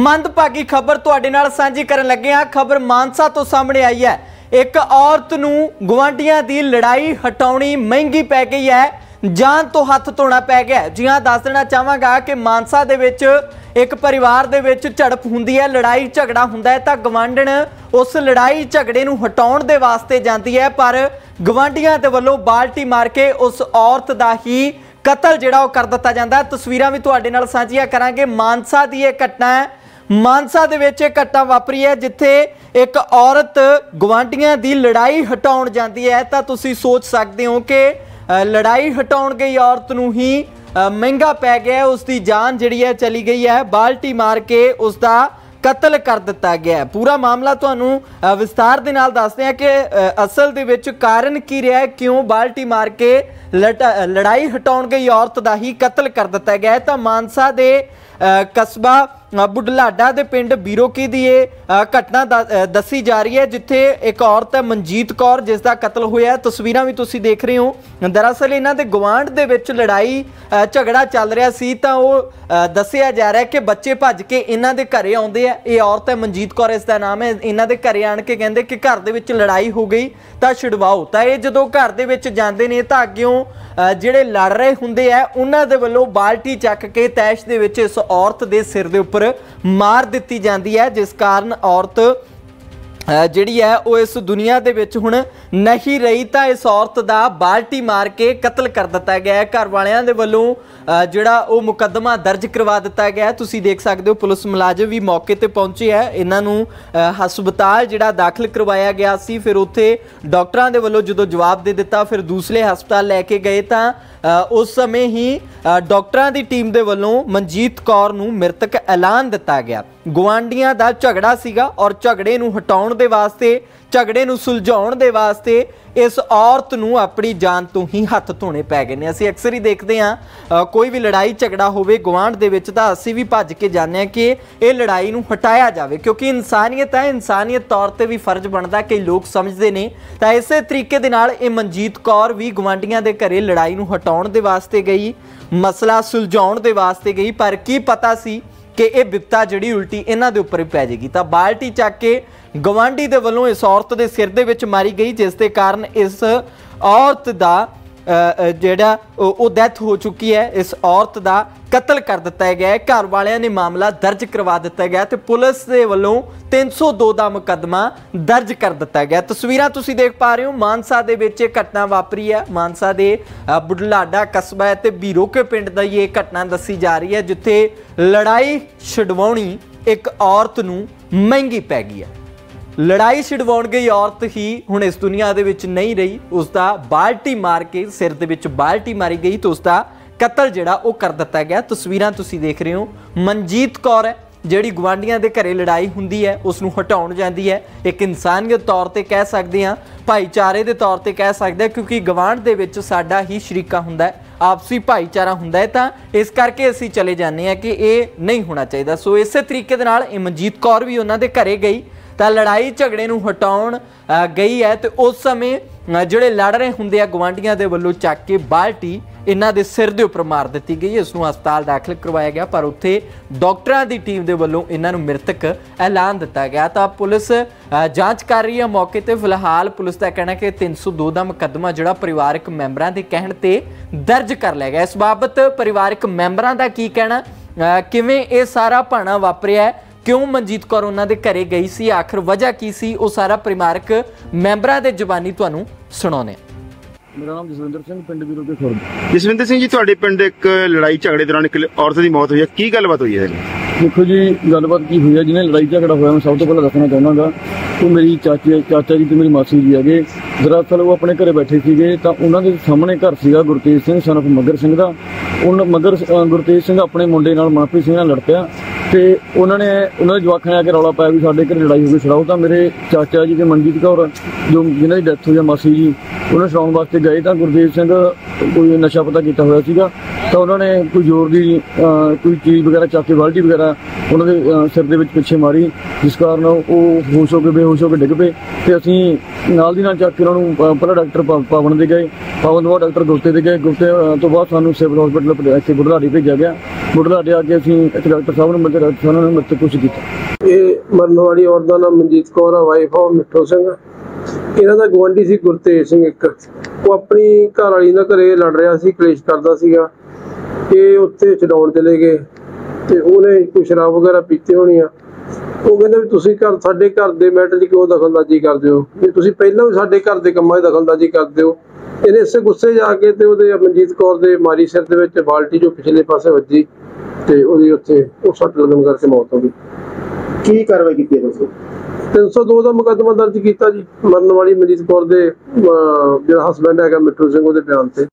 ਮੰਦਭਾਗੀ खबर ਤੁਹਾਡੇ ਨਾਲ ਸਾਂਝੀ ਕਰਨ ਲੱਗੇ ਹਾਂ। खबर मानसा तो सामने आई है। एक औरत ਨੂੰ ਗਵਾਂਢੀਆਂ ਦੀ लड़ाई हटानी महंगी पै गई है, जान तो हथ धोना पै गया। जी हाँ, दस देना चाहांगा कि मानसा ਦੇ ਵਿੱਚ एक परिवार ਦੇ ਵਿੱਚ ਝੜਪ ਹੁੰਦੀ ਹੈ, लड़ाई झगड़ा ਹੁੰਦਾ है, ਤਾਂ ਗਵਾਂਢਣ उस लड़ाई झगड़े ਨੂੰ ਹਟਾਉਣ ਦੇ ਵਾਸਤੇ ਜਾਂਦੀ है, पर ਗਵਾਂਢੀਆਂ ਦੇ ਵੱਲੋਂ बाल्टी मार के उस औरत ਦਾ ही कतल ਜਿਹੜਾ ਉਹ कर ਦਿੱਤਾ ਜਾਂਦਾ। ਤਸਵੀਰਾਂ भी ਤੁਹਾਡੇ ਨਾਲ ਸਾਂਝੀਆਂ ਕਰਾਂਗੇ। मानसा ਦੀ ਇਹ ਘਟਨਾ है। मानसा दे विच घटना वापरी है, जिथे एक औरत गवांढियां दी लड़ाई हटाउण जांदी है, तां तुसीं सोच सकदे हो कि लड़ाई हटाउण गई औरत नूं ही महंगा पै गया, उसकी जान जिहड़ी है चली गई है, बाल्टी मार के उसका कतल कर दिता गया। पूरा मामला तुहानूं विस्तार दे नाल दस्सदे हां कि असल दे विच कारण की रहा है, क्यों बाल्टी मार के लड़ाई हटाउण गई औरत दा ही कतल कर दिता गया। तां मानसा दे कस्बा बुढलाडा दे पिंड बीरो की ये घटना दसी जा रही है, जिथे एक औरत है मनजीत कौर जिसका कत्ल होया है। तस्वीरां भी तुसीं देख रहे हो। दरअसल इन्हां दे गुआंढ दे विच लड़ाई झगड़ा चल रहा सी, तां ओह दस्सिया जा रहा है कि बच्चे भज के इन्हां दे घरे आउंदे आ। ये औरत है मनजीत कौर इसका नाम है। इन्हां दे घरे आण के कहंदे कि घर दे विच लड़ाई हो गई तां छुड़वाओ। तां ये जदों घर दे विच जांदे ने तां अग्गों जिहड़े लड़ रहे हुंदे आ उन्हां दे वल्लों बाल्टी चक के तैश दे विच इस औरत दे सिर दे ਉੱਪਰ मार ਦਿੱਤੀ ਜਾਂਦੀ है, जिस कारण औरत ਜਿਹੜੀ ਹੈ ਉਹ इस दुनिया ਦੇ ਵਿੱਚ ਹੁਣ नहीं रही। ਤਾਂ इस औरत ਦਾ बाल्टी मार के कतल कर ਦਿੱਤਾ ਗਿਆ है। घर ਵਾਲਿਆਂ ਦੇ ਵੱਲੋਂ ਜਿਹੜਾ ਉਹ ਮੁਕੱਦਮਾ ਦਰਜ ਕਰਵਾ ਦਿੱਤਾ ਗਿਆ। ਤੁਸੀਂ ਦੇਖ ਸਕਦੇ ਹੋ ਪੁਲਿਸ ਮੁਲਾਜ਼ਮ ਵੀ ਮੌਕੇ ਤੇ ਪਹੁੰਚੇ ਹੈ। ਇਹਨਾਂ ਨੂੰ ਹਸਪਤਾਲ ਜਿਹੜਾ ਦਾਖਲ ਕਰਵਾਇਆ ਗਿਆ ਸੀ, ਫਿਰ ਉੱਥੇ ਡਾਕਟਰਾਂ ਦੇ ਵੱਲੋਂ ਜਦੋਂ ਜਵਾਬ ਦੇ ਦਿੱਤਾ ਫਿਰ ਦੂਸਰੇ ਹਸਪਤਾਲ ਲੈ ਕੇ ਗਏ ਤਾਂ ਉਸ ਸਮੇਂ ਹੀ ਡਾਕਟਰਾਂ ਦੀ ਟੀਮ ਦੇ ਵੱਲੋਂ ਮਨਜੀਤ ਕੌਰ ਨੂੰ ਮ੍ਰਿਤਕ ਐਲਾਨ ਦਿੱਤਾ ਗਿਆ। ਗੁਆਂਢੀਆਂ ਦਾ ਝਗੜਾ ਸੀਗਾ ਔਰ ਝਗੜੇ ਨੂੰ ਹਟਾਉਣ ਦੇ ਵਾਸਤੇ, झगड़े नूं सुलझाउण दे वास्ते इस औरत नूं अपनी जान तो ही हथ धोने पै गए ने। असीं अक्सर ही देखते हाँ कोई भी लड़ाई झगड़ा होवे गुआंढ दे विच तां असीं भी भज के जाने आ कि ये लड़ाई नूं हटाया जावे, क्योंकि इंसानियत है, इंसानियत तौर ते भी फर्ज बनदा कि लोग समझदे ने। तां इसे तरीके दे नाल ये मनजीत कौर भी गुआंढियां दे घरे लड़ाई नूं हटाउण दे वास्ते गई, मसला सुलझाउण दे वास्ते गई, पर की पता सी कि यह बिपता जिहड़ी उल्टी इन्हां दे उपर ही पै जाएगी। तां बाल्टी चक के गवांढी दे वल्लों इस औरत दे सिर दे विच मारी गई, जिस दे कारण इस औरत दा जिहड़ा ओह डैथ हो चुकी है, इस औरत दा कतल कर दिता गया है। घर वालियां ने मामला दर्ज करवा दिता गया तो पुलिस दे वल्लों 302 दा मुकदमा दर्ज कर दिता गया। तस्वीरां तुसीं देख पा रहे हो। मानसा दे विच घटना वापरी है। मानसा दे बुढलाडा कस्बा ते बीरो के पिंड दा ये घटना दसी जा रही है, जिथे लड़ाई छुड़वाउणी एक औरत नूं महंगी पै गई है। लड़ाई छुड़वाउण गई औरत ही हुण इस दुनिया दे विच नहीं रही। उसका बाल्टी मार के सिर दे विच बाल्टी मारी गई तो उसका कतल जिहड़ा वो कर दिता गया। तस्वीरां तुसीं देख रहे हो। मनजीत कौर है जिहड़ी गुआंढियां दे घरे लड़ाई हुंदी है उसनूं हटाउण जांदी है। एक इंसानियत तौर ते कह सकदे हां, भाईचारे दे तौर ते कह सकदे, क्योंकि गुआंढ दे विच साडा ही शरीका हुंदा है, आपसी भाईचारा हुंदा है, तां इस करके असीं चले जाने आ कि ये नहीं होना चाहिदा। सो इस तरीके दे नाल मनजीत कौर भी उन्हां दे घरे गई तां लड़ाई झगड़े नूं हटाउण गई है तो उस समय जिहड़े लड़ रहे हुंदे आ गुआंढियां दे वल्लों चक के बाल्टी इन्हां दे सिर दे उपर मार दित्ती गई। इस नूं हस्पताल दाखिल करवाया गया पर उत्थे डॉक्टरां दी टीम दे वल्लों इन्हां नूं मृतक ऐलान दित्ता गया। तां पुलिस जांच कर रही है मौके ते। फिलहाल पुलिस दा कहना कि 302 दा मुकदमा जिहड़ा परिवारक मैंबरां दे कहण ते दर्ज कर लिया गया। इस बाबत परिवारक मैंबरां दा की कहना, किवें इह सारा भाणा वापरिया, क्यों मनजीत कौर उन्हां दे घरे गई सी, आखिर वजह की सी, वो सारा परिवारक मैंबरां दे जबानी तुहानूं सुणाउने। मेरा नाम जसविंदर सिंह पिंड बीरो के खुर्द। जसविंदर सिंह जी, ਤੁਹਾਡੇ ਪਿੰਡ ਇੱਕ ਲੜਾਈ ਝਗੜੇ ਦੌਰਾਨ ਇੱਕ ਔਰਤ ਦੀ ਮੌਤ ਹੋਈ ਹੈ, ਕੀ ਗੱਲਬਾਤ ਹੋਈ ਹੈ? ਦੇਖੋ ਜੀ, ਗੱਲਬਾਤ ਕੀ ਹੋਈ ਹੈ, ਜਿਹਨੇ ਲੜਾਈ ਝਗੜਾ ਹੋਇਆ ਮੈਂ ਸਭ ਤੋਂ ਪਹਿਲਾਂ ਦੱਸਣਾ ਚਾਹੁੰਦਾਗਾ ਉਹ ਮੇਰੀ ਚਾਚਾ ਜੀ ਤੇ ਮੇਰੀ ਮਾਸੀ ਜੀ ਹੈਗੇ। ਦਰਅਸਲ ਉਹ ਆਪਣੇ ਘਰੇ ਬੈਠੇ ਸੀਗੇ ਤਾਂ ਉਹਨਾਂ ਦੇ ਸਾਹਮਣੇ ਘਰ ਸੀਗਾ ਗੁਰਤੇਜ ਸਿੰਘ ਸਨ ਆਫ ਮੱਗਰ ਸਿੰਘ ਦਾ। ਉਹਨਾਂ ਮੱਗਰ ਗੁਰਤੇਜ ਸਿੰਘ ਆਪਣੇ ਮੁੰਡੇ ਨਾਲ ਮਨਪ੍ਰੀਤ ਸਿੰਘ ਨਾਲ ਲੜ ਪਿਆ ਤੇ ਉਹਨਾਂ ਦੇ ਜਵਾਕਾਂ ਨੇ ਆ ਕੇ ਰੌਲਾ ਪਾਇਆ ਵੀ ਸਾਡੇ ਘਰ ਲੜਾਈ ਹੋ ਗਈ, ਛੜਾਓ। ਤਾਂ ਮੇਰੇ ਚਾਚਾ ਜੀ ਤੇ ਮਨਜੀਤ ਕੌਰ ਜੋ ਜਿਹਨਾਂ ਦੀ ਡੈਥ ਹੋਈ ਆ, ਮਾਸੀ ਜੀ उन्हें छुड़ाने वास्ते गए तो गुरदेव सिंह कोई नशा पता किया हुआ सीगा, तो उन्होंने कोई जोर की कोई चीज़ वगैरह चाके बाल्टी वगैरह उन्होंने सिर के पिछे मारी, जिस कारण वो होश होकर बेहोश होकर डिग पे। तो असी नाल दी नाल चक के उन्होंने पहला डॉक्टर पावन दे गए, पावन तो बाद डॉक्टर गुप्ते दे गए, गुप्ते तो बाद सानू सिविल हॉस्पिटल इतने बुढ़लाड़ी भेजा गया। बुढ़लाड़े आके असी एक डॉक्टर साहब ने मिलकर डॉक्टर साहब ने मदद कुछ किया। ये मरने वाली औरत का नाम मनजीत कौर है, वाइफ ऑफ मिट्टू सिंह। इन्हां दा गवांढी सी गुरतेज सिंह, एक वो अपनी घर वाली नाल घरें लड़ रहा सी, कलेश करदा सीगा। ये उत्ते छुड़ाउण चले गए तो उन्हें कोई शराब वगैरह पीती होनी आ। वो कहते भी तुसीं घर साडे घर दे मैटर 'च क्यों दखलअंदाजी करदे हो, जे तुसीं पहलां भी साडे घर दे कम्मां 'च दखलअंदाजी करदे हो। इहने इसे गुस्से जा के ते उहदे मनजीत कौर दे मारी सिर दे विच बाल्टी जो पिछले पासे वज्जी ते उहदी उत्ते उस सट लगन करके मौत हो गई। की कार्रवाई कीती तुसीं? 302 का मुकदमा दर्ज किया जी, मरने वाली मनजीत कौर के जो हसबैंड है मिट्टू सिंह, बयान से।